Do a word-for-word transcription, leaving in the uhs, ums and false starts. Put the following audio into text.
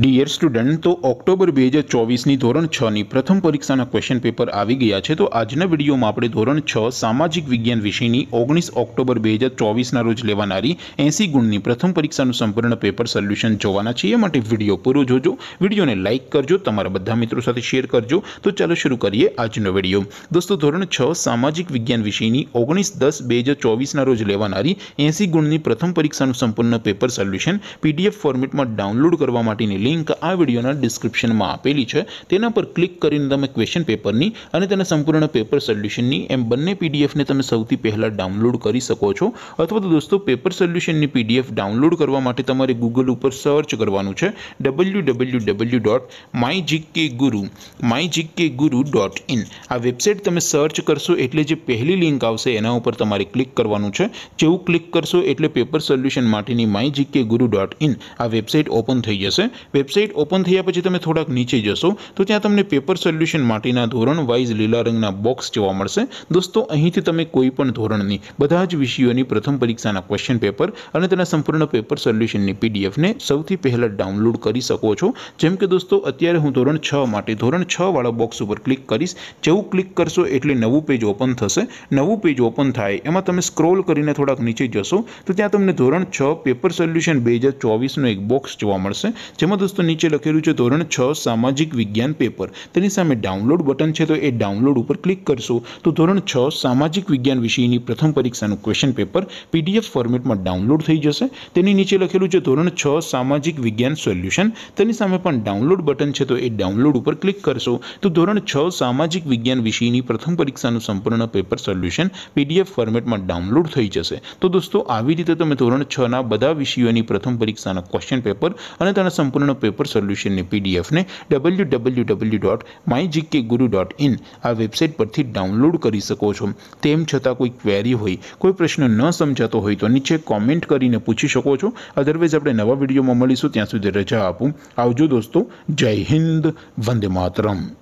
Dear student, तो October दो हज़ार चौबीस ની ધોરણ छह ની પ્રથમ પરીક્ષાના ક્વેશ્ચન પેપર આવી ગયા છે। તો આજના વિડીયોમાં આપણે ધોરણ छह સામાજિક વિજ્ઞાન વિષયની ઓગણીસ ઓક્ટોબર બે હજાર ચોવીસ ના રોજ લેવાનારી એંસી ગુણની પ્રથમ પરીક્ષાનું સંપૂર્ણ પેપર સોલ્યુશન જોવાના છે। એ માટે વિડીયો પૂરો જોજો, વિડીયોને લાઇક કરજો, તમારા બધા મિત્રો સાથે શેર કરજો। તો ચાલો શરૂ કરીએ આજનો વિડીયો। દોસ્તો, ધોરણ छह સામાજિક વિજ્ઞાન વિષયની ઓગણીસ દસ બે હજાર ચોવીસ ના રોજ લેવાનારી એંસી ગુણની પ્રથમ પરીક્ષાનું સંપૂર્ણ પેપર સોલ્યુશન પીડીએફ ફોર્મેટમાં ડાઉનલોડ કરવા માટેની लिंक आ वीडियो डिस्क्रिप्शन में आपेली है। तेना पर क्लिक करीने तमे क्वेश्चन पेपर नी अने तेना संपूर्ण पेपर सोल्यूशन नी एम बने पीडीएफ ने तमे सौथी पहला डाउनलॉड करी सको छो। अथवा तो दोस्तों, पेपर सोल्यूशन नी पीडीएफ डाउनलॉड करवा माटे तमारे गूगल पर सर्च करवानुं छे W W W dot my G K guru my G K guru dot in. आ वेबसाइट तमे सर्च करशो एटले जे पहली लिंक आवशे एना उपर तमारे क्लिक करवानुं छे। जेवुं क्लिक करशो एटले पेपर सोल्यूशन माटेनी my G K guru dot in आ वेबसाइट ओपन थई जशे। वेबसाइट ओपन थया पछी तमे थोड़ाक नीचे जशो तो त्यां तमने पेपर सोल्यूशन माटेना धोरण वाइज लीला रंगना बॉक्स जोवा मळशे। दोस्तों, અહીંથી તમે કોઈ પણ ધોરણની બધા જ વિષયોની પ્રથમ પરીક્ષાના ક્વેશ્ચન પેપર અને તેના સંપૂર્ણ પેપર સોલ્યુશનની પીડીએફ ને સૌથી પહેલા ડાઉનલોડ કરી શકો છો। જેમ કે દોસ્તો, અત્યારે હું ધોરણ छह માટે ધોરણ छह વાળા બોક્સ ઉપર ક્લિક કરીશ। જેવું ક્લિક કરશો એટલે નવું પેજ ઓપન થશે। નવું પેજ ઓપન થાય એમાં તમે સ્ક્રોલ કરીને થોડાક નીચે જશો તો ત્યાં તમને ધોરણ छह પેપર સોલ્યુશન બે હજાર ચોવીસ નો એક બોક્સ જોવા મળશે। જેમાં दोस्तों नीचे लखेलू है धोरण छ सामाजिक विज्ञान पेपर, तेनी सामे डाउनलॉड बटन है तो ये डाउनलॉड पर क्लिक करशो तो धोरण छ सामाजिक विज्ञान विषय की प्रथम परीक्षा क्वेश्चन पेपर पीडीएफ फॉर्मेट में डाउनलॉड थी जैसे। तेनी नीचे लखेलू है धोरण छ सामाजिक विज्ञान सोल्यूशन, तेनी सामे पण डाउनलॉड बटन है तो ये डाउनलॉड पर क्लिक करशो तो धोरण छ सामाजिक विज्ञान विषय की प्रथम परीक्षा संपूर्ण पेपर सोल्यूशन पीडीएफ फॉर्मेट में डाउनलॉड थी जैसे। तो दोस्तों, आवी रीते तमे धोरण छ ना बधा विषयों की प्रथम परीक्षा क्वेश्चन पेपर अने तेना संपूर्ण पेपर सोल्यूशन ने पीडीएफ ने W W W dot my G K guru dot in आ वेबसाइट परथी डाउनलॉड करी सको छो। तेम छतां कोई क्वेरी होय, कोई प्रश्न न समजातो होय तो नीचे कमेंट करीने पूछी शको छो। अदरवाइज आपणे नवा विडियोमां मळीशुं, त्यां सुधी रजा आपूं। आवजो दोस्तों, जय हिंद, वंदे मातरम।